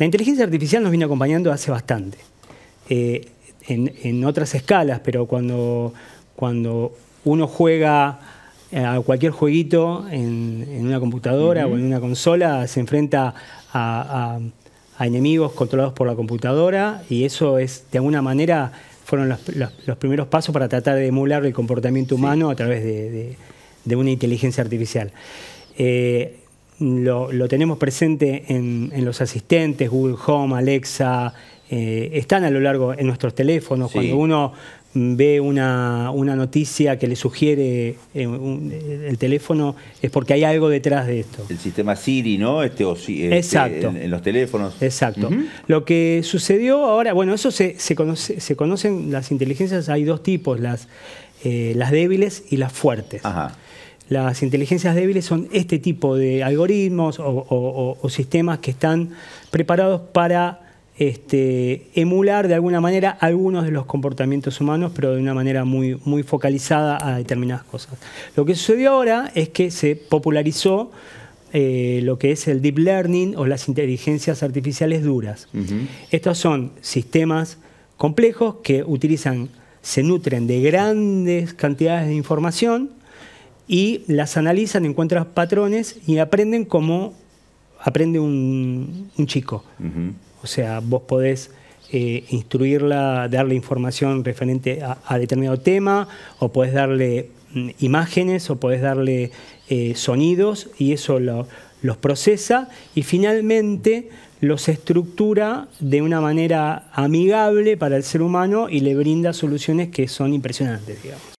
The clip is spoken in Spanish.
La inteligencia artificial nos viene acompañando hace bastante, en otras escalas, pero cuando uno juega a cualquier jueguito en una computadora o en una consola, se enfrenta a enemigos controlados por la computadora, y eso es, de alguna manera, fueron los primeros pasos para tratar de emular el comportamiento humano a través de una inteligencia artificial. Lo tenemos presente en los asistentes, Google Home, Alexa, están a lo largo en nuestros teléfonos. Cuando uno ve una noticia que le sugiere el teléfono, es porque hay algo detrás de esto. El sistema Siri, ¿no? Exacto. En los teléfonos. Exacto. Lo que sucedió ahora, bueno, eso se conocen las inteligencias, hay dos tipos, las débiles y las fuertes. Ajá. Las inteligencias débiles son este tipo de algoritmos o sistemas que están preparados para emular de alguna manera algunos de los comportamientos humanos, pero de una manera muy, muy focalizada a determinadas cosas. Lo que sucedió ahora es que se popularizó lo que es el deep learning o las inteligencias artificiales duras. Estos son sistemas complejos que se nutren de grandes cantidades de información y las analizan, encuentran patrones y aprenden como aprende un chico. O sea, vos podés instruirla, darle información referente a determinado tema, o podés darle imágenes, o podés darle sonidos, y eso los procesa y finalmente los estructura de una manera amigable para el ser humano y le brinda soluciones que son impresionantes, digamos.